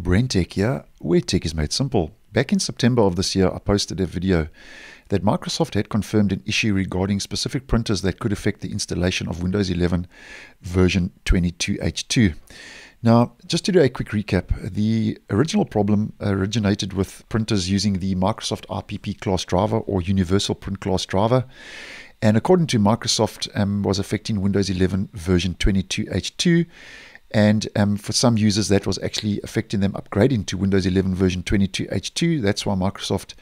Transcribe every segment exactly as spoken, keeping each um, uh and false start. BrenTech here, where tech is made simple. Back in September of this year, I posted a video that Microsoft had confirmed an issue regarding specific printers that could affect the installation of Windows eleven version twenty-two H two. Now, just to do a quick recap, the original problem originated with printers using the Microsoft I P P Class Driver or Universal Print Class Driver, and according to Microsoft, um, was affecting Windows eleven version twenty-two H two. And um, for some users, that was actually affecting them upgrading to Windows eleven version twenty-two H two. That's why Microsoft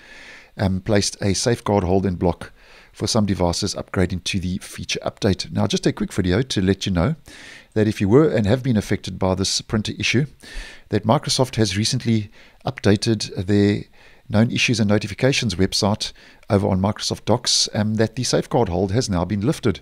um, placed a safeguard hold and block for some devices upgrading to the feature update. Now, just a quick video to let you know that if you were and have been affected by this printer issue, that Microsoft has recently updated their known issues and notifications website over on Microsoft Docs, um, that the safeguard hold has now been lifted.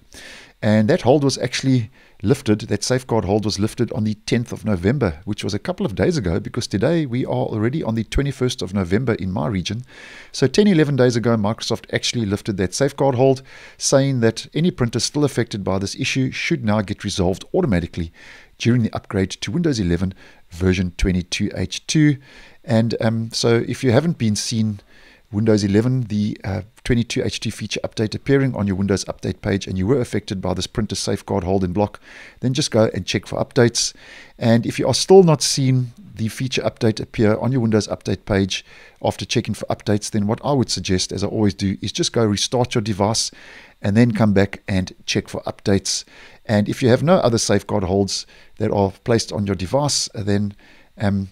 And that hold was actually lifted, that safeguard hold was lifted on the tenth of November, which was a couple of days ago, because today we are already on the twenty-first of November in my region. So ten, eleven days ago, Microsoft actually lifted that safeguard hold, saying that any printer still affected by this issue should now get resolved automatically during the upgrade to Windows eleven version twenty-two H two. And um, so if you haven't been seen Windows eleven, the uh, twenty-two H two feature update appearing on your Windows update page, and you were affected by this printer safeguard hold and block, then just go and check for updates. And if you are still not seeing the feature update appear on your Windows update page after checking for updates, then what I would suggest, as I always do, is just go restart your device and then come back and check for updates. And if you have no other safeguard holds that are placed on your device, then um,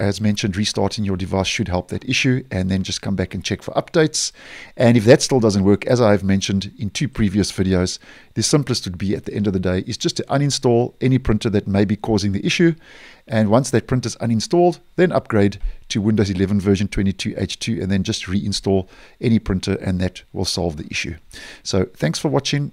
as mentioned, restarting your device should help that issue, and then just come back and check for updates. And if that still doesn't work, as I have mentioned in two previous videos, the simplest would be at the end of the day is just to uninstall any printer that may be causing the issue. And once that printer is uninstalled, then upgrade to Windows eleven version twenty-two H two, and then just reinstall any printer, and that will solve the issue. So thanks for watching,